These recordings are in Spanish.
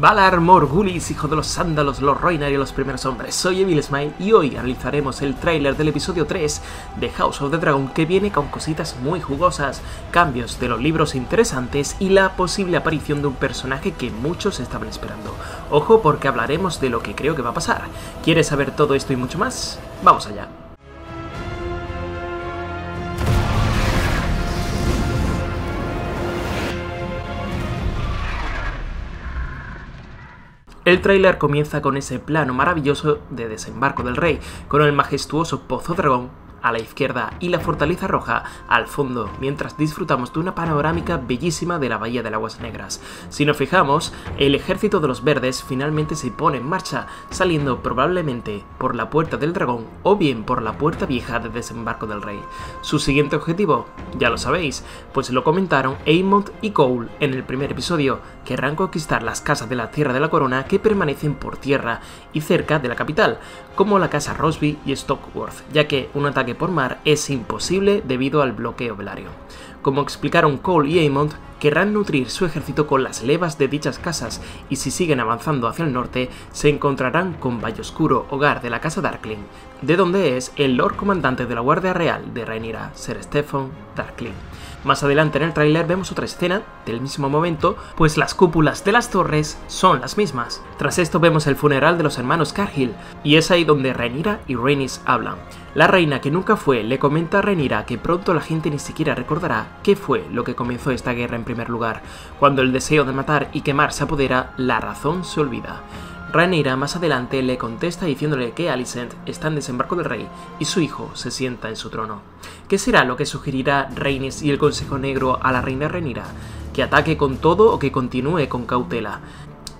Valar Morghulis, hijo de los sándalos, los Rhaenyra y los primeros hombres. Soy Evil Smile y hoy analizaremos el tráiler del episodio 3 de House of the Dragon, que viene con cositas muy jugosas, cambios de los libros interesantes y la posible aparición de un personaje que muchos estaban esperando. Ojo, porque hablaremos de lo que creo que va a pasar. ¿Quieres saber todo esto y mucho más? ¡Vamos allá! El tráiler comienza con ese plano maravilloso de Desembarco del Rey, con el majestuoso Pozo Dragón a la izquierda y la Fortaleza Roja al fondo, mientras disfrutamos de una panorámica bellísima de la Bahía del Aguas Negras. Si nos fijamos, el ejército de los verdes finalmente se pone en marcha, saliendo probablemente por la Puerta del Dragón o bien por la Puerta Vieja de Desembarco del Rey. Su siguiente objetivo, ya lo sabéis, pues lo comentaron Aemond y Cole en el primer episodio, querrán conquistar las casas de la Tierra de la Corona que permanecen por tierra y cerca de la capital, como la Casa Rosby y Stockworth, ya que un ataque por mar es imposible debido al bloqueo velario. Como explicaron Cole y Aemond, querrán nutrir su ejército con las levas de dichas casas, y si siguen avanzando hacia el norte, se encontrarán con Valle Oscuro, hogar de la Casa Darkling, de donde es el Lord Comandante de la Guardia Real de Rhaenyra, Sir Stefan Darkling. Más adelante en el tráiler vemos otra escena del mismo momento, pues las cúpulas de las torres son las mismas. Tras esto vemos el funeral de los hermanos Cargill, y es ahí donde Rhaenyra y Rhaenys hablan. La reina que nunca fue le comenta a Rhaenyra que pronto la gente ni siquiera recordará qué fue lo que comenzó esta guerra en primer lugar. Cuando el deseo de matar y quemar se apodera, la razón se olvida. Rhaenyra más adelante le contesta diciéndole que Alicent está en Desembarco del Rey y su hijo se sienta en su trono. ¿Qué será lo que sugerirá Rhaenys y el Consejo Negro a la reina Rhaenyra? ¿Que ataque con todo o que continúe con cautela?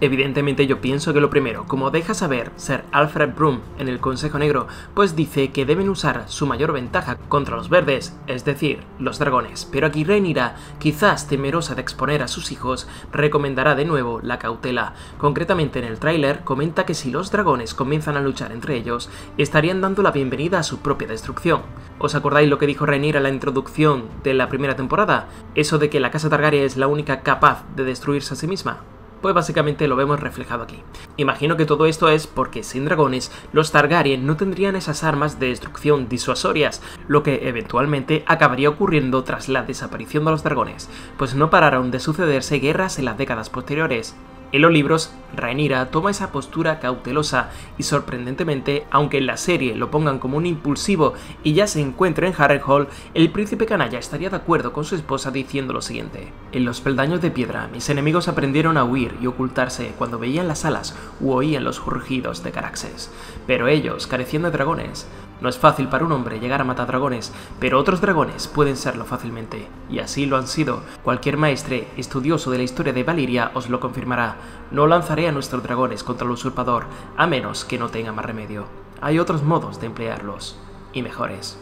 Evidentemente yo pienso que lo primero, como deja saber Sir Alfred Broom en el Consejo Negro, pues dice que deben usar su mayor ventaja contra los verdes, es decir, los dragones. Pero aquí Rhaenyra, quizás temerosa de exponer a sus hijos, recomendará de nuevo la cautela. Concretamente en el tráiler comenta que si los dragones comienzan a luchar entre ellos, estarían dando la bienvenida a su propia destrucción. ¿Os acordáis lo que dijo Rhaenyra en la introducción de la primera temporada? Eso de que la Casa Targaryen es la única capaz de destruirse a sí misma. Pues básicamente lo vemos reflejado aquí. Imagino que todo esto es porque sin dragones, los Targaryen no tendrían esas armas de destrucción disuasorias, lo que eventualmente acabaría ocurriendo tras la desaparición de los dragones, pues no pararon de sucederse guerras en las décadas posteriores. En los libros, Rhaenyra toma esa postura cautelosa y sorprendentemente, aunque en la serie lo pongan como un impulsivo y ya se encuentra en Harrenhal, el príncipe canalla estaría de acuerdo con su esposa diciendo lo siguiente: en los peldaños de piedra, mis enemigos aprendieron a huir y ocultarse cuando veían las alas u oían los rugidos de Caraxes, pero ellos carecían de dragones. No es fácil para un hombre llegar a matar dragones, pero otros dragones pueden serlo fácilmente, y así lo han sido. Cualquier maestre estudioso de la historia de Valyria os lo confirmará. No lanzaré a nuestros dragones contra el usurpador, a menos que no tenga más remedio. Hay otros modos de emplearlos, y mejores.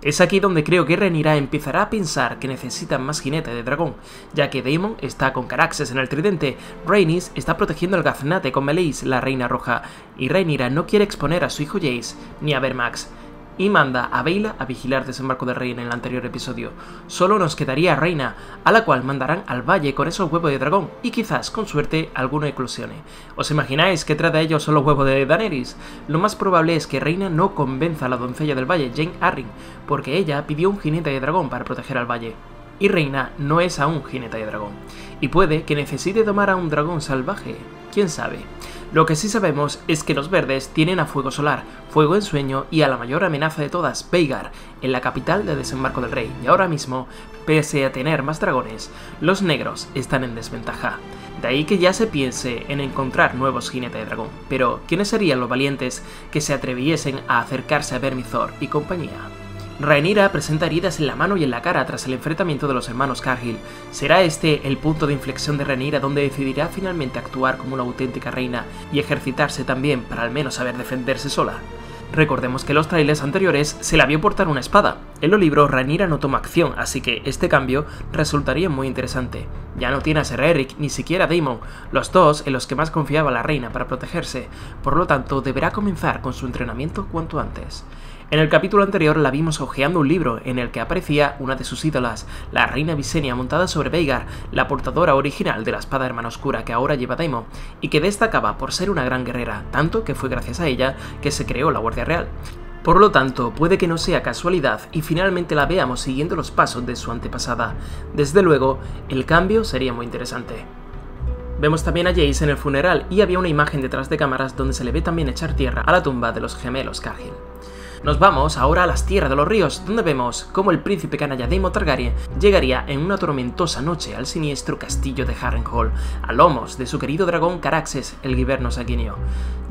Es aquí donde creo que Rhaenyra empezará a pensar que necesitan más jinete de dragón, ya que Daemon está con Caraxes en el tridente, Rhaenys está protegiendo el Gafnate con Melis, la Reina Roja, y Rhaenyra no quiere exponer a su hijo Jace ni a Vermax, y manda a Baela a vigilar Desembarco del Rey en el anterior episodio. Solo nos quedaría Reyna, a la cual mandarán al valle con esos huevos de dragón, y quizás, con suerte, alguno eclosione. ¿Os imagináis que tras de ellos son los huevos de Daenerys? Lo más probable es que Reyna no convenza a la doncella del valle, Jane Arryn, porque ella pidió un jinete de dragón para proteger al valle. Y Reyna no es aún jinete de dragón, y puede que necesite tomar a un dragón salvaje, quién sabe. Lo que sí sabemos es que los verdes tienen a Fuego Solar, Fuego Ensueño y a la mayor amenaza de todas, Vhagar, en la capital de Desembarco del Rey, y ahora mismo, pese a tener más dragones, los negros están en desventaja. De ahí que ya se piense en encontrar nuevos jinetes de dragón, pero ¿quiénes serían los valientes que se atreviesen a acercarse a Vermithor y compañía? Rhaenyra presenta heridas en la mano y en la cara tras el enfrentamiento de los hermanos Cargill. ¿Será este el punto de inflexión de Rhaenyra donde decidirá finalmente actuar como una auténtica reina y ejercitarse también para al menos saber defenderse sola? Recordemos que en los trailers anteriores se la vio portar una espada. En los libros Rhaenyra no toma acción, así que este cambio resultaría muy interesante. Ya no tiene a Ser Eric ni siquiera a Daemon, los dos en los que más confiaba la reina para protegerse, por lo tanto deberá comenzar con su entrenamiento cuanto antes. En el capítulo anterior la vimos hojeando un libro en el que aparecía una de sus ídolas, la reina Visenya montada sobre Vhagar, la portadora original de la espada hermana oscura que ahora lleva Daemon, y que destacaba por ser una gran guerrera, tanto que fue gracias a ella que se creó la Guardia Real. Por lo tanto, puede que no sea casualidad y finalmente la veamos siguiendo los pasos de su antepasada. Desde luego, el cambio sería muy interesante. Vemos también a Jace en el funeral y había una imagen detrás de cámaras donde se le ve también echar tierra a la tumba de los gemelos Cargill. Nos vamos ahora a las tierras de los ríos, donde vemos cómo el príncipe canalla Daemon Targaryen llegaría en una tormentosa noche al siniestro castillo de Harrenhal, a lomos de su querido dragón Caraxes, el guiberno sanguíneo.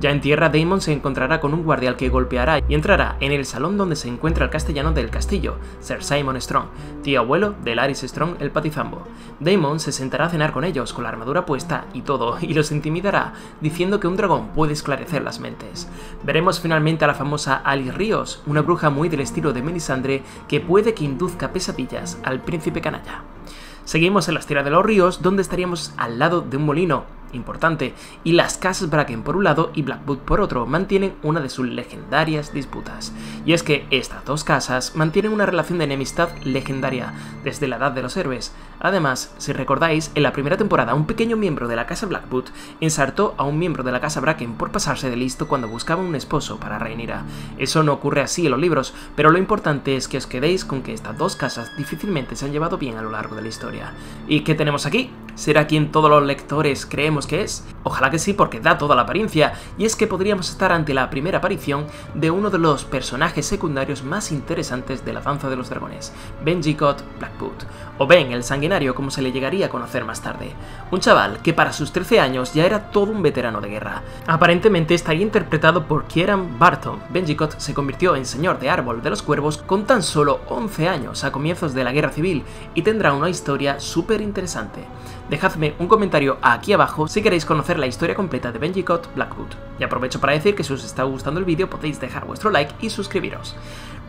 Ya en tierra, Daemon se encontrará con un guardia al que golpeará y entrará en el salón donde se encuentra el castellano del castillo, Sir Simon Strong, tío abuelo de Laris Strong el patizambo. Daemon se sentará a cenar con ellos, con la armadura puesta y todo, y los intimidará, diciendo que un dragón puede esclarecer las mentes. Veremos finalmente a la famosa Alice Ríos, una bruja muy del estilo de Melisandre que puede que induzca pesadillas al príncipe canalla. Seguimos en las tierras de los ríos, donde estaríamos al lado de un molino importante, y las casas Bracken por un lado y Blackwood por otro mantienen una de sus legendarias disputas. Y es que estas dos casas mantienen una relación de enemistad legendaria desde la edad de los héroes. Además, si recordáis, en la primera temporada un pequeño miembro de la casa Blackwood ensartó a un miembro de la casa Bracken por pasarse de listo cuando buscaba un esposo para Rhaenyra. Eso no ocurre así en los libros, pero lo importante es que os quedéis con que estas dos casas difícilmente se han llevado bien a lo largo de la historia. ¿Y qué tenemos aquí? ¿Será quien todos los lectores creemos que es? Ojalá que sí, porque da toda la apariencia, y es que podríamos estar ante la primera aparición de uno de los personajes secundarios más interesantes de la Danza de los Dragones, Benjicot Blackwood, o Ben el Sanguinario como se le llegaría a conocer más tarde, un chaval que para sus 13 años ya era todo un veterano de guerra. Aparentemente estaría interpretado por Kieran Barton. Benjicot se convirtió en señor de Árbol de los Cuervos con tan solo 11 años a comienzos de la Guerra Civil y tendrá una historia súper interesante. Dejadme un comentario aquí abajo si queréis conocer la historia completa de Benjicot Blackwood. Y aprovecho para decir que si os está gustando el vídeo podéis dejar vuestro like y suscribiros.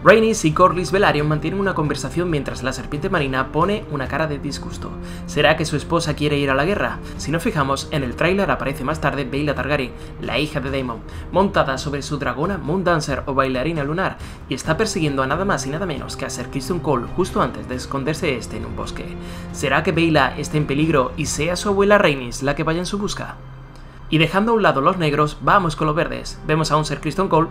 Rhaenys y Corlys Velaryon mantienen una conversación mientras la serpiente marina pone una cara de disgusto. ¿Será que su esposa quiere ir a la guerra? Si nos fijamos, en el tráiler aparece más tarde Baela Targaryen, la hija de Daemon, montada sobre su dragona Moondancer o bailarina lunar, y está persiguiendo a nada más y nada menos que a Sir Criston Cole justo antes de esconderse este en un bosque. ¿Será que Baela esté en peligro y sea su abuela Rhaenys la que vaya en su busca? Y dejando a un lado los negros, vamos con los verdes. Vemos a un Sir Criston Cole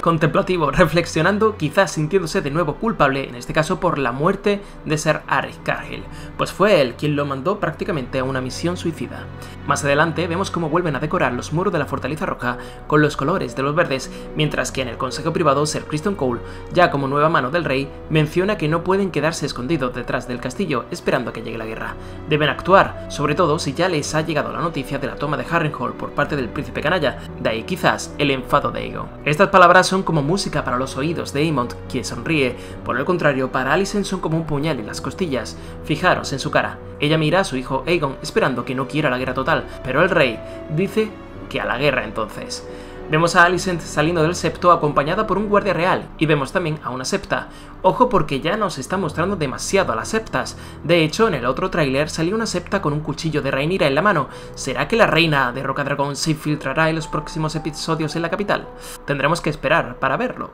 contemplativo, reflexionando, quizás sintiéndose de nuevo culpable, en este caso por la muerte de Sir Aerys Cargill, pues fue él quien lo mandó prácticamente a una misión suicida. Más adelante vemos cómo vuelven a decorar los muros de la Fortaleza Roja con los colores de los verdes, mientras que en el consejo privado Sir Criston Cole, ya como nueva mano del rey, menciona que no pueden quedarse escondidos detrás del castillo esperando a que llegue la guerra. Deben actuar, sobre todo si ya les ha llegado la noticia de la toma de Harrenhal por parte del príncipe canalla, de ahí quizás el enfado de Aegon. Estas palabras son como música para los oídos de Aemond, quien sonríe. Por el contrario, para Alicent son como un puñal en las costillas. Fijaros en su cara. Ella mira a su hijo Aegon esperando que no quiera la guerra total, pero el rey dice que a la guerra entonces. Vemos a Alicent saliendo del septo acompañada por un guardia real, y vemos también a una septa. Ojo, porque ya nos está mostrando demasiado a las septas. De hecho, en el otro tráiler salió una septa con un cuchillo de Rhaenyra en la mano. ¿Será que la reina de Rocadragón se infiltrará en los próximos episodios en la capital? Tendremos que esperar para verlo.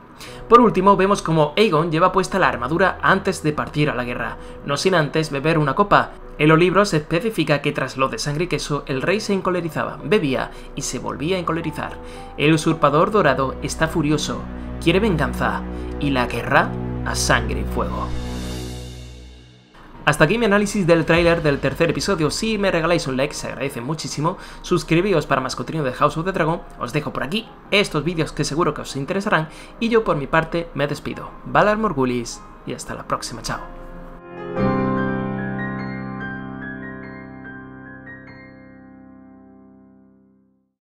Por último, vemos como Aegon lleva puesta la armadura antes de partir a la guerra, no sin antes beber una copa. En los libros se especifica que tras lo de sangre y queso, el rey se encolerizaba, bebía y se volvía a encolerizar. El usurpador dorado está furioso, quiere venganza y la guerra a sangre y fuego. Hasta aquí mi análisis del tráiler del tercer episodio. Si me regaláis un like se agradece muchísimo, suscribíos para más contenido de House of the Dragon, os dejo por aquí estos vídeos que seguro que os interesarán y yo por mi parte me despido. Valar Morghulis y hasta la próxima, chao.